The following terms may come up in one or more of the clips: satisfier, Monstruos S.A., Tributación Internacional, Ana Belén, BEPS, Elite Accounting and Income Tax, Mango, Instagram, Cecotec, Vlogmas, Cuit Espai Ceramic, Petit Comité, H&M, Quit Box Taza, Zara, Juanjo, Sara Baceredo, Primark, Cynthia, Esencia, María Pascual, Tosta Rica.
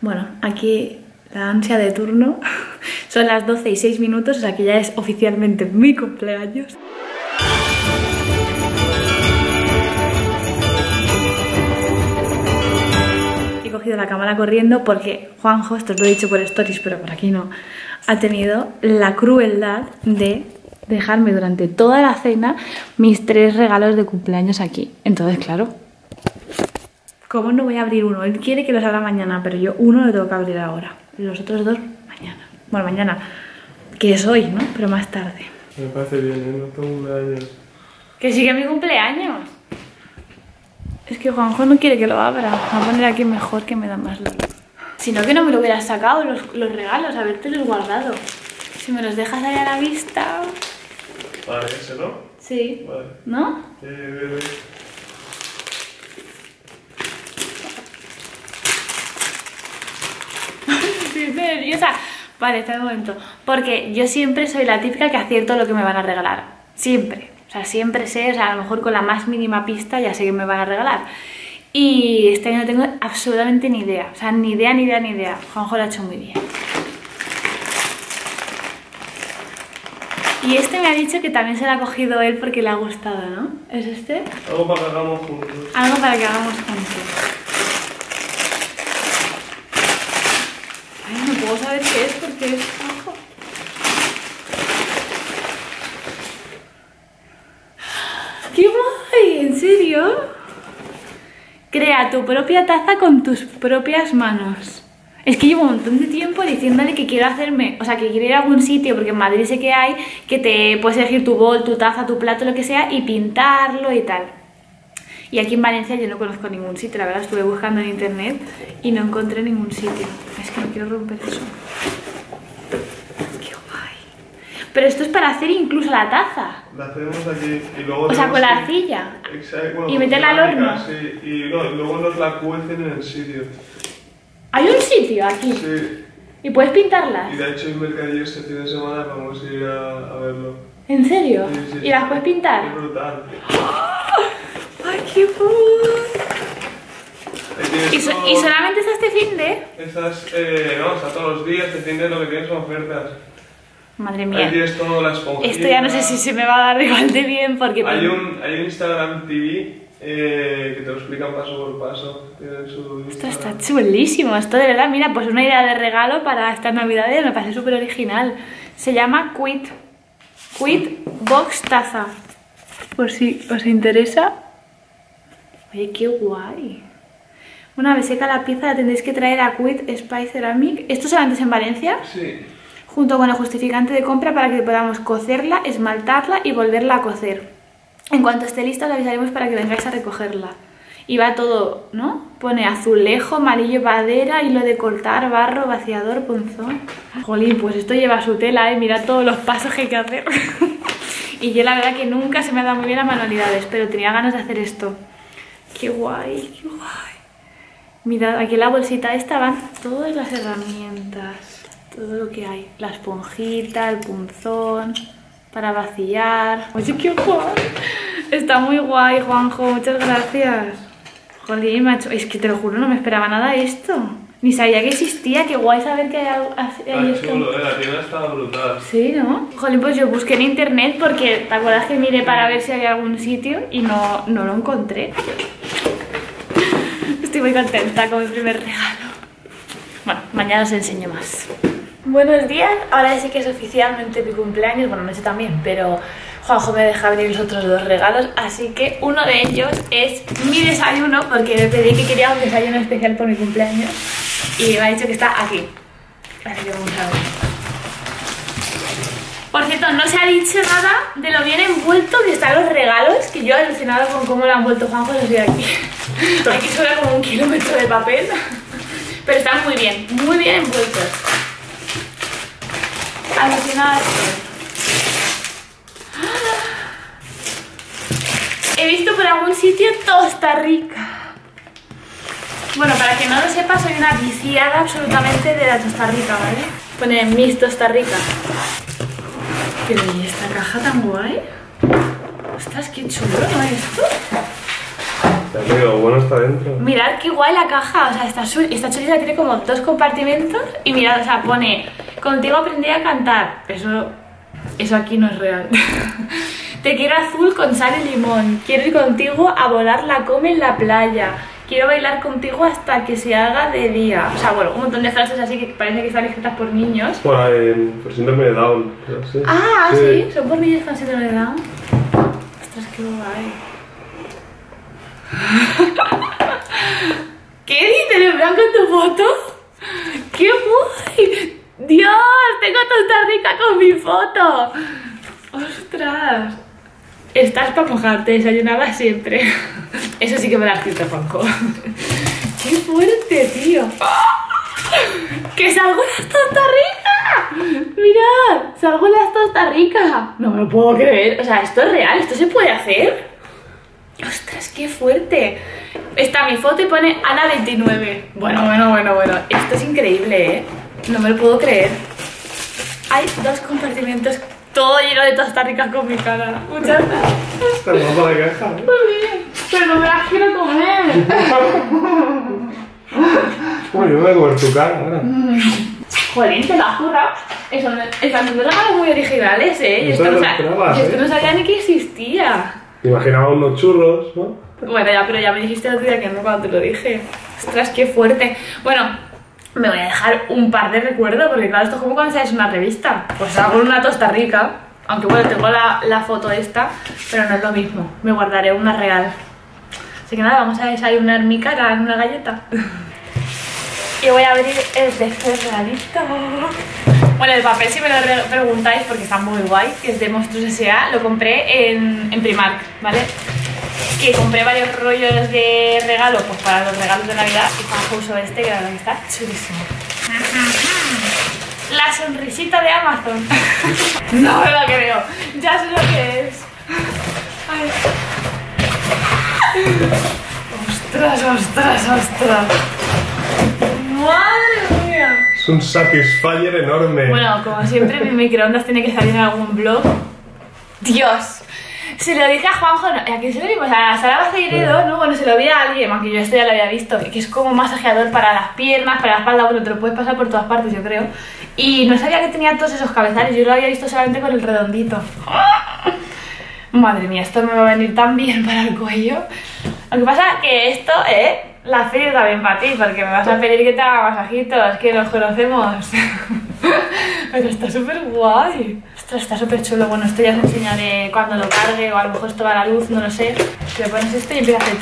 Bueno, aquí la ansia de turno. Son las 12:06, o sea que ya es oficialmente mi cumpleaños. He cogido la cámara corriendo porque Juanjo, esto os lo he dicho por stories pero por aquí no, ha tenido la crueldad de dejarme durante toda la cena mis 3 regalos de cumpleaños aquí. Entonces, claro, ¿cómo no voy a abrir uno? Él quiere que los abra mañana, pero yo uno lo tengo que abrir ahora. Los otros dos mañana. Bueno, mañana, que es hoy, ¿no? Pero más tarde. Me parece bien, ¿eh? No tengo cumpleaños. ¡Que sigue mi cumpleaños! Es que Juanjo no quiere que lo abra. Voy a poner aquí mejor, que me da más luz. Si no, que no me lo hubieras sacado los regalos, habértelos guardado. Si me los dejas ahí a la vista... Vale, ese, ¿no? Sí. Vale. ¿No? Sí, bien, bien. Sí, nerviosa. Vale, está de momento. Porque yo siempre soy la típica que acierto lo que me van a regalar. Siempre. O sea, siempre sé, o sea, a lo mejor con la más mínima pista ya sé que me van a regalar. Y este año no tengo absolutamente ni idea. O sea, ni idea. Juanjo lo ha hecho muy bien. Y este me ha dicho que también se lo ha cogido él porque le ha gustado, ¿no? ¿Es este? Algo para que hagamos juntos. Algo para que hagamos juntos. Ay, no puedo saber qué es porque es Juanjo. ¡Qué guay! ¿En serio? Crea tu propia taza con tus propias manos. Es que llevo un montón de tiempo diciéndole que quiero hacerme, o sea, que quiero ir a algún sitio, porque en Madrid sé que hay, que te puedes elegir tu bol, tu taza, tu plato, lo que sea, y pintarlo y tal. Y aquí en Valencia yo no conozco ningún sitio, la verdad, estuve buscando en internet y no encontré ningún sitio. Es que no quiero romper eso. ¡Qué guay! Pero esto es para hacer incluso la taza. La hacemos aquí y luego... O sea, con la arcilla. Exacto. Bueno, y meterla al horno. Sí, y luego nos la cuecen en el sitio. Hay un sitio aquí. Sí. Y puedes pintarlas. Y de hecho en Mercadillo este fin de semana vamos a ir a verlo. ¿En serio? Sí, sí, ¿y sí, las puedes pintar? Es brutal. ¡Oh! ¡Ay, qué cool! ¿Y solamente está este fin de? Estas, no, o sea, todos los días, este fin de lo que tienes son ofertas. Madre mía. Ahí tienes todo, la esponjita. Esto ya no sé si se me va a dar igual de bien porque... Hay un Instagram TV. Que te lo explican paso por paso. Esto está chulísimo, esto de verdad, mira, pues una idea de regalo para estas navidades, me parece súper original. Se llama Quit Box Taza, por si os interesa. Oye, qué guay. Una vez seca la pieza la tendréis que traer a Cuit Espai Ceramic. ¿Esto solamente es en Valencia? Sí. Junto con el justificante de compra para que podamos cocerla, esmaltarla y volverla a cocer. En cuanto esté lista, os avisaremos para que vengáis a recogerla. Y va todo, ¿no? Pone azulejo, amarillo, madera, hilo de cortar, barro, vaciador, punzón. Jolín, pues esto lleva su tela, ¿eh? Mirad todos los pasos que hay que hacer. Y yo la verdad que nunca se me ha dado muy bien las manualidades, pero tenía ganas de hacer esto. ¡Qué guay, qué guay! Mirad, aquí en la bolsita esta van todas las herramientas, todo lo que hay. La esponjita, el punzón... Para vaciar. Oye, qué guay. Está muy guay, Juanjo. Muchas gracias. Jolín, macho. Es que te lo juro, no me esperaba nada esto. Ni sabía que existía. Qué guay saber que hay algo así. Chulo, la tienda estaba brutal. Sí, ¿no? Jolín, pues yo busqué en internet porque te acuerdas que miré para ver si había algún sitio y no lo encontré. Estoy muy contenta con mi primer regalo. Bueno, mañana os enseño más. Buenos días, ahora sí que es oficialmente mi cumpleaños, bueno, noche también, pero Juanjo me deja abrir los otros dos regalos, así que uno de ellos es mi desayuno, porque me pedí que quería un desayuno especial por mi cumpleaños y me ha dicho que está aquí, así que vamos a ver. Por cierto, no se ha dicho nada de lo bien envuelto que están los regalos, que yo he alucinado con cómo lo han vuelto Juanjo, los de aquí. Aquí sobra como un kilómetro de papel, pero están muy bien envueltos. Alucinada. He visto por algún sitio Tosta Rica. Bueno, para que no lo sepa, soy una viciada absolutamente de la Tosta Rica, ¿vale? Pone mis Tosta Rica. Pero ¿y esta caja tan guay? Ostras, qué chulo, ¿no? ¿Esto? Amigo, bueno, está dentro. Mirad qué guay la caja, o sea, esta chulita tiene como dos compartimentos y mirad, o sea, pone contigo aprendí a cantar. Eso aquí no es real. Te quiero azul con sal y limón. Quiero ir contigo a volar la come en la playa. Quiero bailar contigo hasta que se haga de día. O sea, bueno, un montón de frases así que parece que están escritas por niños. Bueno, por síndrome de Down. Pero sí. Ah, sí, son por niños con síndrome de Down. Ostras, qué guay. ¿Qué dices? ¿En blanco en tu foto? ¡Qué guay! ¡Dios! ¡Tengo a Tosta Rica con mi foto! ¡Ostras! Estás para mojarte, desayunaba siempre. Eso sí que me lo has escrito, Juanjo. ¡Qué fuerte, tío! ¡Oh! ¡Que salgo las Tosta Rica! ¡Mirad! ¡Salgo las Tosta Rica! No me lo puedo creer. O sea, esto es real, esto se puede hacer. ¡Ostras, qué fuerte! Está mi foto y pone Ana 29. Bueno. Esto es increíble, ¿eh? No me lo puedo creer. Hay dos compartimentos, todo lleno de Tosta Rica con mi cara. Muchas gracias. Está guapa la caja, ¿eh? Pero no me las quiero comer. Uy, yo me voy a comer tu cara ahora. Jolín, te la juro. Estas fotogramas muy originales, ¿eh? Yo no sabía ni que existía. Te imaginaba unos churros, ¿no? Bueno, ya, pero ya me dijiste el otro día que no cuando te lo dije. Ostras, qué fuerte. Bueno, me voy a dejar un par de recuerdos, porque claro, esto es como cuando sales una revista. Pues hago una Tosta Rica, aunque bueno, tengo la foto esta, pero no es lo mismo. Me guardaré una real. Así que nada, vamos a desayunar mi cara en una galleta. Y voy a abrir el desperradito. Bueno, el papel, si me lo preguntáis, porque está muy guay, que es de Monstruos S.A., lo compré en Primark, ¿vale? Que compré varios rollos de regalo, pues para los regalos de Navidad, y Juanjo usó este, que la verdad está chulísimo. La sonrisita de Amazon. No me la creo, ya sé lo que es. Ay. Ostras. Madre mía. Es un satisfier enorme. Bueno, como siempre, mi microondas tiene que salir en algún vlog. Dios. Se lo dije a Juanjo, ¿a quién se lo vimos? A Sara Baceredo, ¿no? Bueno, se lo vi a alguien, aunque yo esto ya lo había visto, que es como un masajeador para las piernas, para la espalda, bueno, te lo puedes pasar por todas partes, yo creo. Y no sabía que tenía todos esos cabezales, yo lo había visto solamente con el redondito. Madre mía, esto me va a venir tan bien para el cuello. Lo que pasa que esto, la feria también para ti, porque me vas a pedir que te haga masajitos, que nos conocemos. Pero está súper guay. Ostras, está súper chulo. Bueno, esto ya os enseñaré cuando lo cargue, o a lo mejor esto va a la luz, no lo sé. Le pones esto y empieza a hacer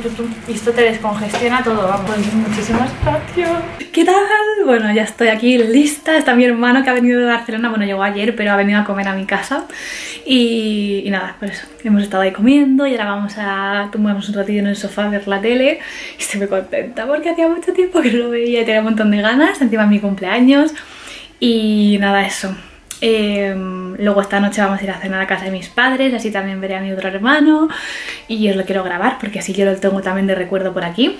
tu. Y esto te descongestiona todo, vamos. Muchísimas gracias. ¿Qué tal? Bueno, ya estoy aquí lista. Está mi hermano que ha venido de Barcelona. Bueno, llegó ayer, pero ha venido a comer a mi casa. Y nada, por eso hemos estado ahí comiendo y ahora vamos a tumbarnos un ratillo en el sofá a ver la tele. Y estoy muy contenta porque hacía mucho tiempo que no lo veía y tenía un montón de ganas. Encima es mi cumpleaños. Y nada, eso. Luego esta noche vamos a ir a cenar a casa de mis padres, así también veré a mi otro hermano. Y os lo quiero grabar porque así yo lo tengo también de recuerdo por aquí.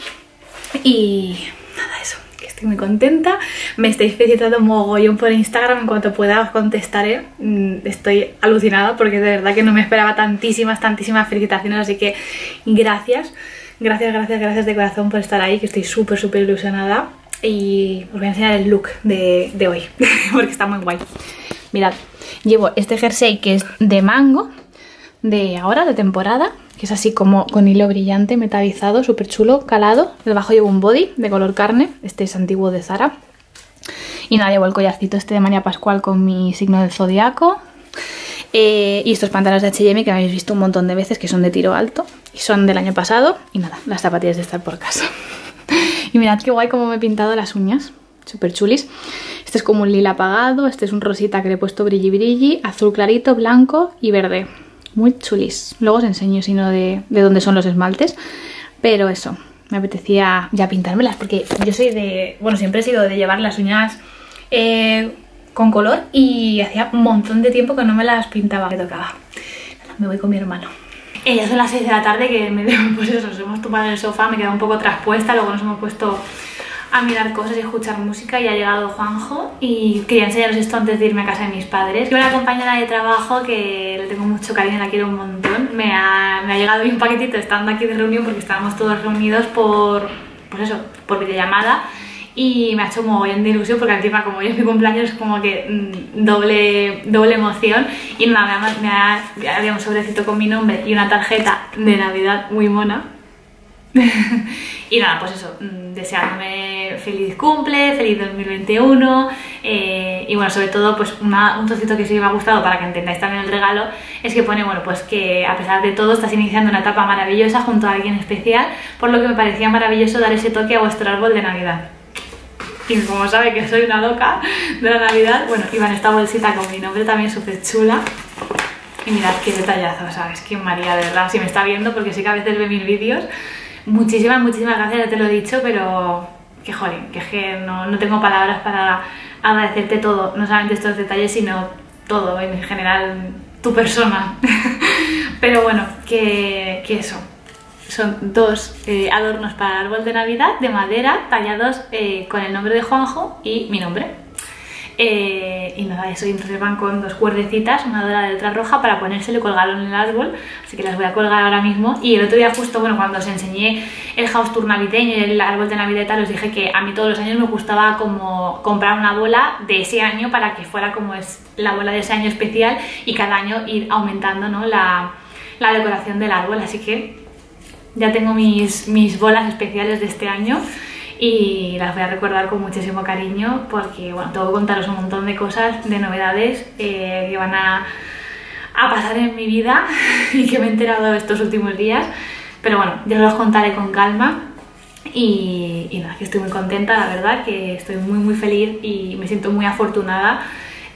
Y nada, eso, que estoy muy contenta. Me estáis felicitando mogollón por Instagram, en cuanto pueda os contestaré. Estoy alucinada porque de verdad que no me esperaba tantísimas felicitaciones, así que gracias. Gracias de corazón por estar ahí, que estoy súper ilusionada. Y os voy a enseñar el look de hoy, porque está muy guay. Mirad, llevo este jersey que es de Mango, de ahora, de temporada, que es así como con hilo brillante, metalizado, súper chulo, calado. Debajo llevo un body de color carne, este es antiguo de Zara. Y nada, llevo el collarcito este de María Pascual con mi signo del zodiaco. Y estos pantalones de H&M que habéis visto un montón de veces, que son de tiro alto y son del año pasado. Y nada, las zapatillas de estar por casa. Y mirad qué guay como me he pintado las uñas, súper chulis. Este es como un lila apagado, este es un rosita que le he puesto brilli brilli, azul clarito, blanco y verde. Muy chulis. Luego os enseño si no de dónde son los esmaltes, pero eso, me apetecía ya pintármelas porque yo soy bueno, siempre he sido de llevar las uñas con color y hacía un montón de tiempo que no me las pintaba. Me tocaba. Me voy con mi hermano. Ya son las 6 de la tarde que pues eso, nos hemos tumbado en el sofá, me queda un poco traspuesta, luego nos hemos puesto a mirar cosas y a escuchar música y ha llegado Juanjo y quería enseñaros esto antes de irme a casa de mis padres. Yo la compañera de trabajo que le tengo mucho cariño, la quiero un montón, me ha llegado un paquetito estando aquí de reunión, porque estábamos todos reunidos por videollamada, y me ha hecho un mogollón de ilusión, porque encima como hoy es mi cumpleaños es como que doble emoción. Y nada, había un sobrecito con mi nombre y una tarjeta de Navidad muy mona. Y nada, pues eso, deseándome feliz cumple, feliz 2021, y bueno, sobre todo pues un trocito que sí me ha gustado para que entendáis también el regalo, es que pone, bueno, pues que a pesar de todo estás iniciando una etapa maravillosa junto a alguien especial, por lo que me parecía maravilloso dar ese toque a vuestro árbol de Navidad. Y como sabe que soy una loca de la Navidad, bueno, iba en esta bolsita con mi nombre también súper chula. Y mirad qué detallazo, ¿sabes? Que María, de verdad, si me está viendo, porque sí que a veces ve mis vídeos, muchísimas gracias, ya te lo he dicho, pero que jolín, que es que no tengo palabras para agradecerte todo, no solamente estos detalles, sino todo, en general, tu persona. Pero bueno, que eso, son dos adornos para el árbol de Navidad de madera, tallados con el nombre de Juanjo y mi nombre. Y nada, eso, y entonces van con dos cuerdecitas, una dorada y otra roja, para ponérselo y colgarlo en el árbol, así que las voy a colgar ahora mismo. Y el otro día justo, bueno, cuando os enseñé el house tour navideño y el árbol de Navidad y tal, os dije que a mí todos los años me gustaba como comprar una bola de ese año para que fuera como es la bola de ese año especial, y cada año ir aumentando, ¿no?, la decoración del árbol. Así que ya tengo mis bolas especiales de este año, y las voy a recordar con muchísimo cariño, porque bueno, tengo que contaros un montón de cosas, de novedades que van a pasar en mi vida y que me he enterado estos últimos días, pero bueno, ya os contaré con calma. Y nada, que estoy muy contenta, la verdad, que estoy muy feliz y me siento muy afortunada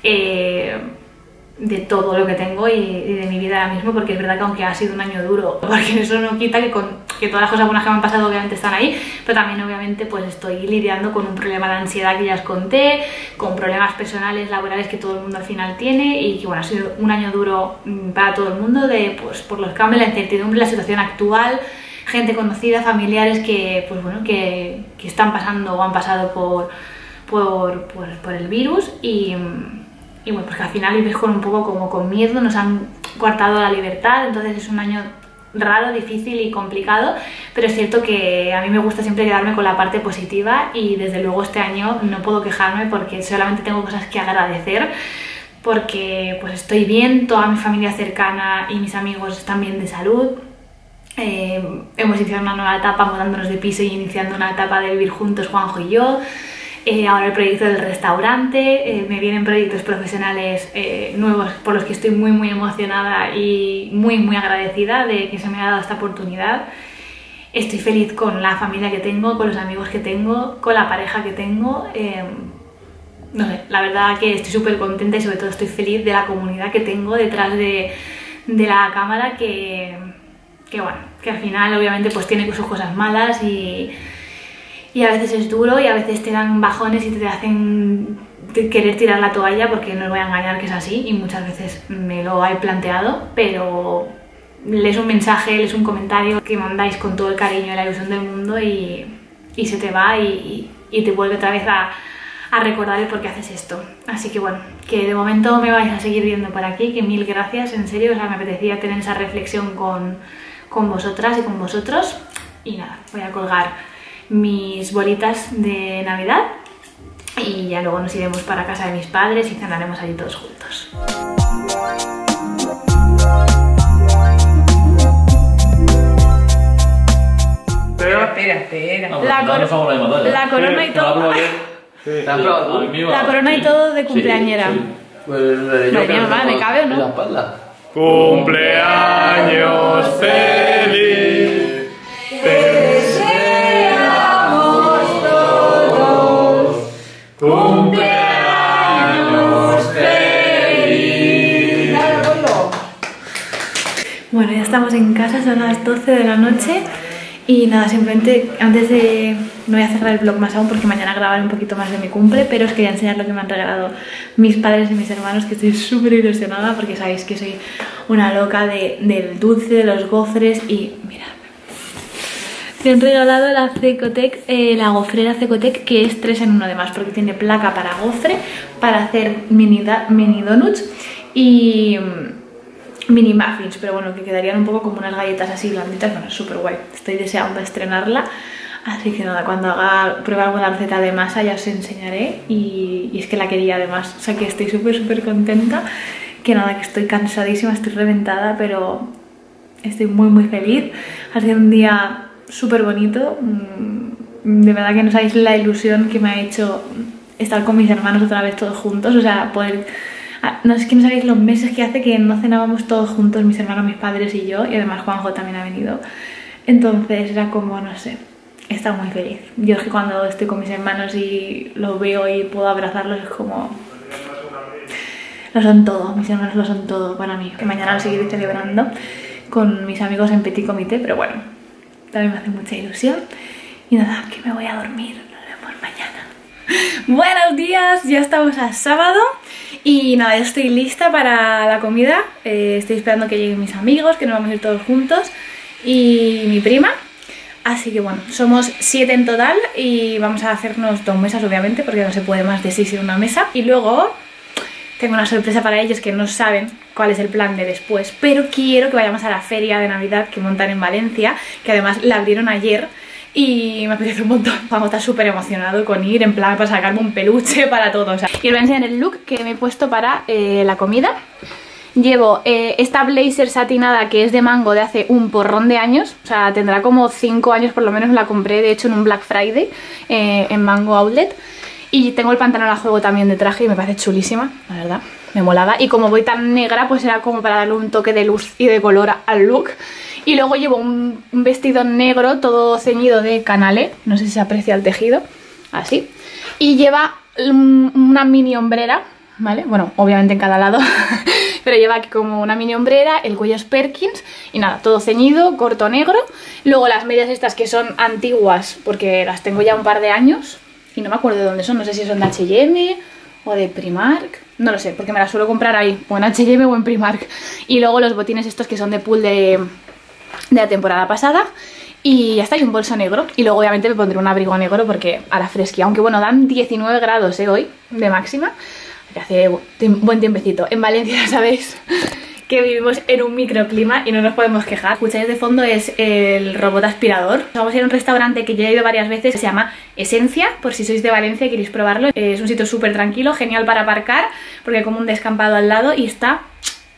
de todo lo que tengo y de mi vida ahora mismo, porque es verdad que aunque ha sido un año duro, porque eso no quita que todas las cosas buenas que me han pasado obviamente están ahí, pero también obviamente pues estoy lidiando con un problema de ansiedad que ya os conté, con problemas personales, laborales, que todo el mundo al final tiene, y que bueno, ha sido un año duro para todo el mundo, de pues por los cambios, la incertidumbre, la situación actual, gente conocida, familiares que pues bueno, que están pasando o han pasado por el virus. Y bueno, porque al final vives con un poco como con miedo, nos han coartado la libertad, entonces es un año raro, difícil y complicado, pero es cierto que a mí me gusta siempre quedarme con la parte positiva, y desde luego este año no puedo quejarme, porque solamente tengo cosas que agradecer, porque pues estoy bien, toda mi familia cercana y mis amigos están bien de salud. Hemos iniciado una nueva etapa mudándonos de piso y iniciando una etapa de vivir juntos Juanjo y yo. Ahora el proyecto del restaurante, me vienen proyectos profesionales nuevos por los que estoy muy emocionada y muy agradecida de que se me ha dado esta oportunidad. Estoy feliz con la familia que tengo, con los amigos que tengo, con la pareja que tengo. No sé, la verdad que estoy súper contenta, y sobre todo estoy feliz de la comunidad que tengo detrás de la cámara, que bueno, que al final obviamente pues tiene sus cosas malas, y a veces es duro, y a veces te dan bajones y te hacen querer tirar la toalla, porque no os voy a engañar que es así, y muchas veces me lo he planteado, pero lees un mensaje, lees un comentario que mandáis con todo el cariño y la ilusión del mundo, y se te va y te vuelve otra vez a recordar el por qué haces esto. Así que bueno, que de momento me vais a seguir viendo por aquí, que mil gracias, en serio, o sea, me apetecía tener esa reflexión con vosotras y con vosotros. Y nada, voy a colgar mis bolitas de Navidad y ya luego nos iremos para casa de mis padres y cenaremos allí todos juntos. Espera. La corona y todo. La corona y todo de cumpleañera. ¿Me cabe o no? En la espalda. ¡Cumpleaños feliz! ¡Cumpleaños feliz! Bueno, ya estamos en casa, son las 12 de la noche y nada, simplemente antes de... No voy a cerrar el vlog más aún porque mañana grabaré un poquito más de mi cumple, pero os quería enseñar lo que me han regalado mis padres y mis hermanos, que estoy súper ilusionada porque sabéis que soy una loca del dulce, de los gofres, y mirad. Me han regalado la Cecotec, la gofrera Cecotec, que es 3 en 1 además, porque tiene placa para gofre, para hacer mini donuts, mini muffins, pero bueno, que quedarían un poco como unas galletas así blanditas. Bueno, es súper guay, estoy deseando estrenarla. Así que nada, cuando haga prueba alguna receta de masa ya os enseñaré. Y es que la quería además, o sea que estoy súper contenta. Que nada, que estoy cansadísima, estoy reventada, pero estoy muy feliz. Ha sido un día súper bonito. De verdad que no sabéis la ilusión que me ha hecho estar con mis hermanos otra vez todos juntos. O sea, poder... No, es que no sabéis los meses que hace que no cenábamos todos juntos, mis hermanos, mis padres y yo. Y además Juanjo también ha venido. Entonces era como, no sé, he estado muy feliz. Yo es que cuando estoy con mis hermanos y los veo y puedo abrazarlos es como... Lo son todo, mis hermanos lo son todo para mí. Que mañana lo seguiré celebrando con mis amigos en Petit Comité, pero bueno, también me hace mucha ilusión. Y nada, que me voy a dormir, nos vemos mañana. Buenos días, ya estamos a sábado y nada, ya estoy lista para la comida. Estoy esperando que lleguen mis amigos, que nos vamos a ir todos juntos, y mi prima. Así que bueno, somos 7 en total y vamos a hacernos 2 mesas obviamente, porque no se puede más de 6 en una mesa. Y luego... Tengo una sorpresa para ellos que no saben cuál es el plan de después, pero quiero que vayamos a la feria de Navidad que montan en Valencia, que además la abrieron ayer y me apetece un montón. Vamos a estar súper emocionado con ir, en plan para sacarme un peluche, para todo. O sea. Y os voy a enseñar el look que me he puesto para la comida. Llevo esta blazer satinada que es de Mango de hace un porrón de años, o sea, tendrá como 5 años por lo menos, la compré de hecho en un Black Friday en Mango Outlet. Y tengo el pantalón a juego también de traje y me parece chulísima, la verdad, me molaba. Y como voy tan negra, pues era como para darle un toque de luz y de color al look. Y luego llevo un vestido negro, todo ceñido de canalé, no sé si se aprecia el tejido, así. Y lleva una mini hombrera, ¿vale? Bueno, obviamente en cada lado, pero lleva aquí como una mini hombrera, el cuello es Perkins y nada, todo ceñido, corto negro. Luego las medias estas que son antiguas, porque las tengo ya un par de años. Y no me acuerdo de dónde son, no sé si son de H&M o de Primark, no lo sé, porque me las suelo comprar ahí, o en H&M o en Primark. Y luego los botines estos que son de pool de la temporada pasada. Y hasta hay un bolso negro. Y luego obviamente me pondré un abrigo negro porque a la fresquía. Aunque bueno, dan 19 grados hoy, de máxima, que hace buen tiempecito. En Valencia, ¿sabéis? Que vivimos en un microclima y no nos podemos quejar. Escucháis de fondo es el robot aspirador. Vamos a ir a un restaurante que ya he ido varias veces, se llama Esencia, por si sois de Valencia y queréis probarlo. Es un sitio súper tranquilo, genial para aparcar, porque hay como un descampado al lado y está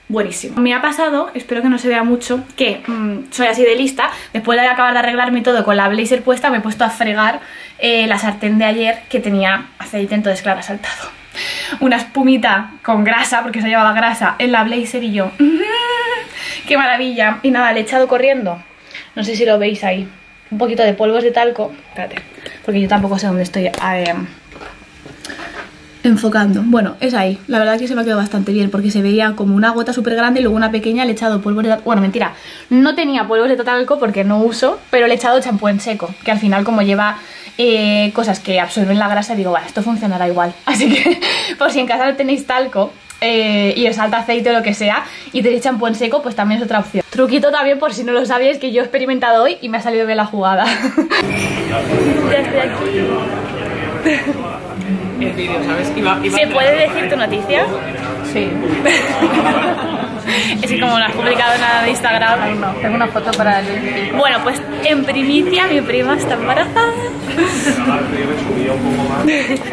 buenísimo. Me ha pasado, espero que no se vea mucho, que soy así de lista. Después de acabar de arreglarme todo con la blazer puesta, me he puesto a fregar la sartén de ayer que tenía aceite, entonces claro, ha saltado una espumita con grasa, porque se llevaba grasa en la blazer y yo ¡qué maravilla! Y nada, le he echado corriendo, no sé si lo veis ahí, un poquito de polvos de talco. Espérate, porque yo tampoco sé dónde estoy enfocando. Bueno, es ahí, la verdad es que se me ha quedado bastante bien, porque se veía como una gota súper grande y luego una pequeña. Le he echado polvos de talco, bueno, mentira, no tenía polvos de talco porque no uso, pero le he echado champú en seco, que al final como lleva... cosas que absorben la grasa, digo, vale, esto funcionará igual. Así que, por si en casa no tenéis talco y os salta aceite o lo que sea y tenéis champú en seco, pues también es otra opción. Truquito también, por si no lo sabéis, que yo he experimentado hoy y me ha salido bien la jugada. Ya estoy aquí. ¿Sabes? ¿Se puede decir tu noticia? Sí. Es que como no has publicado nada de Instagram, no, tengo una foto para el... Bueno, pues en primicia mi prima está embarazada.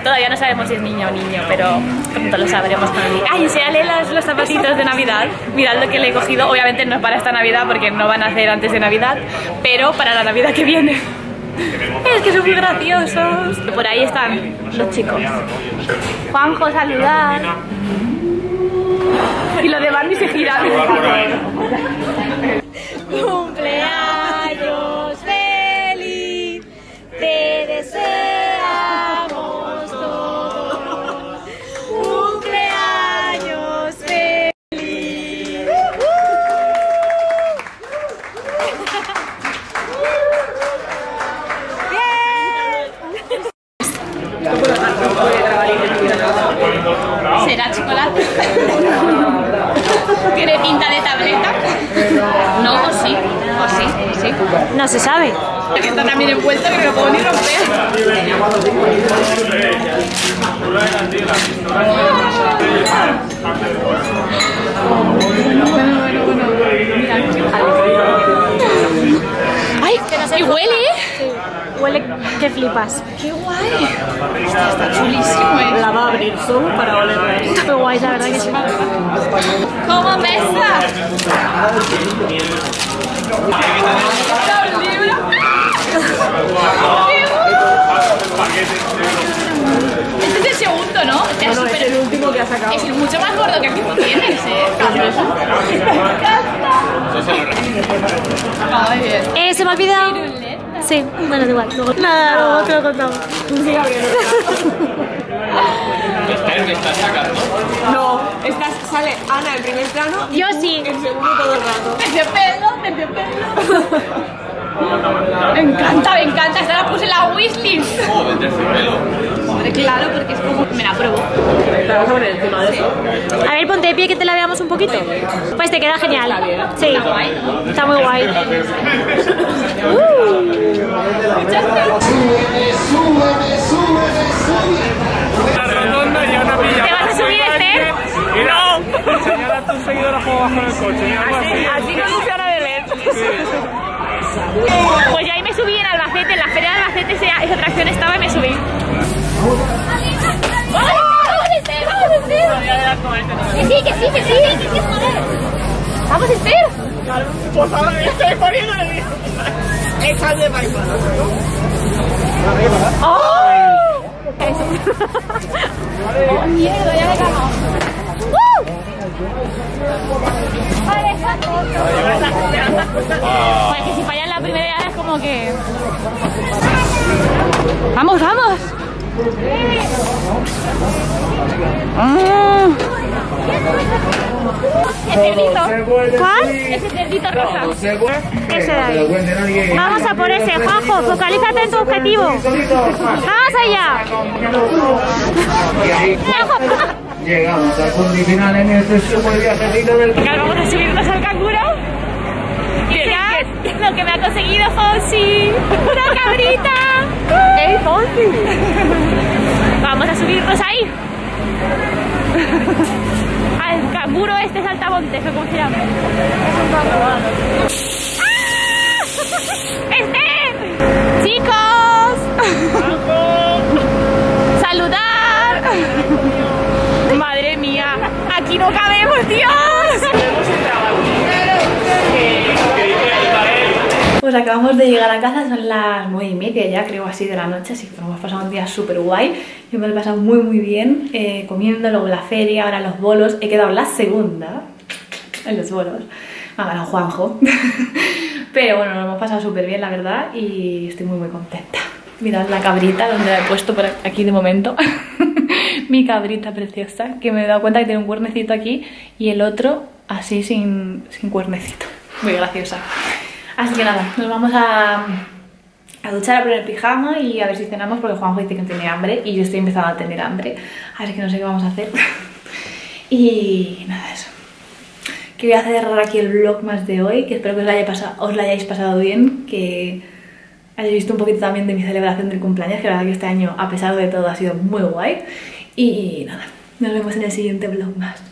Todavía no sabemos si es niña o niño, pero pronto lo sabremos. Ay, enséñale los zapatitos de Navidad. Mirad lo que le he cogido. Obviamente no es para esta Navidad porque no van a hacer antes de Navidad, pero para la Navidad que viene. Es que son muy graciosos. Por ahí están los chicos. Juanjo, saludad. Y lo de Barney se gira. Cumpleaños feliz, te deseamos todos. Cumpleaños feliz. ¿Será chocolate? ¿Tiene pinta de tableta? No, o sí, sí. No se sabe. Que está también envuelto que me lo puedo ni romper. Bueno. que flipas. ¡Qué guay! Está chulísimo, ¿eh? La va a abrir solo para olerla. Qué guay, la verdad que sí. ¡Cómo pesa! ¡Está un libro! Este es el segundo, ¿no? No, no, es el último que ha sacado. Es mucho más gordo que aquí tú tienes, ¿eh? Se me ha olvidado. Sí, bueno, igual. Nada, luego te lo contamos. Sí, abriendo. ¿Estás que estás sacando? No, sale Ana en primer plano. Yo sí. En segundo todo el rato. Terciopelo. Me encanta, esta la puse en la wishlist. Oh, de terciopelo. Hombre, claro, porque es como... Me la pruebo. ¿Te vas a poner encima de eso? A ver, ponte de pie que te la veamos un poquito. Pues te queda genial. Sí. Está guay. Está muy guay. La rotonda ya no pilla. ¿Te vas a subir, Esther? No. Enseñar a tus seguidores cómo vas con el coche. Así conduce Ana Belén. Pues ya ahí me subí en Albacete, en la feria de Albacete esa atracción estaba y me subí. ¡Vamos, Esther! Pues ahora me estoy poniendo de mí. ¡Echad de marihuana! ¡Oh! Eso. ¡Oh, mierda! Ya me he ganado. Vale, para que si fallas la primera vez es como que... ¡Vamos, vamos! ¡Cerdito! ¿Cuál? Ese cerdito rosa. Ese de ahí. Vamos a por ese, Juanjo, focalízate en tu objetivo. ¡Vamos allá! ¡Juanjo! Llegamos al condicional en este super viajecito del... Vamos a subirnos al canguro. Y mirad lo que me ha conseguido Fonsi. ¡Una cabrita! ¡Ey, Fonsi! Vamos a subirnos ahí. Al canguro este saltamontes, ¿cómo se llama? ¡Ah! ¡Este! ¡Chicos! ¡Saludar! ¡Madre mía! ¡Aquí no cabemos, Dios! Pues acabamos de llegar a casa, son las 9:30 ya, creo, así de la noche, así que nos hemos pasado un día súper guay. Yo me lo he pasado muy bien, comiendo, luego la feria, ahora los bolos. He quedado la segunda en los bolos. Me ha ganado Juanjo. Pero bueno, nos hemos pasado súper bien, la verdad, y estoy muy contenta. Mirad la cabrita donde la he puesto por aquí de momento. Mi cabrita preciosa, que me he dado cuenta que tiene un cuernecito aquí y el otro así sin cuernecito. Muy graciosa. Así que nada, nos vamos a duchar, a poner pijama y a ver si cenamos, porque Juanjo dice que tiene hambre y yo estoy empezando a tener hambre, así que no sé qué vamos a hacer. Y nada, eso. Que voy a cerrar aquí el vlogmas de hoy, que espero que os lo hayáis pasado bien, que hayáis visto un poquito también de mi celebración del cumpleaños, que la verdad que este año, a pesar de todo, ha sido muy guay. Y nada, nos vemos en el siguiente vlogmas.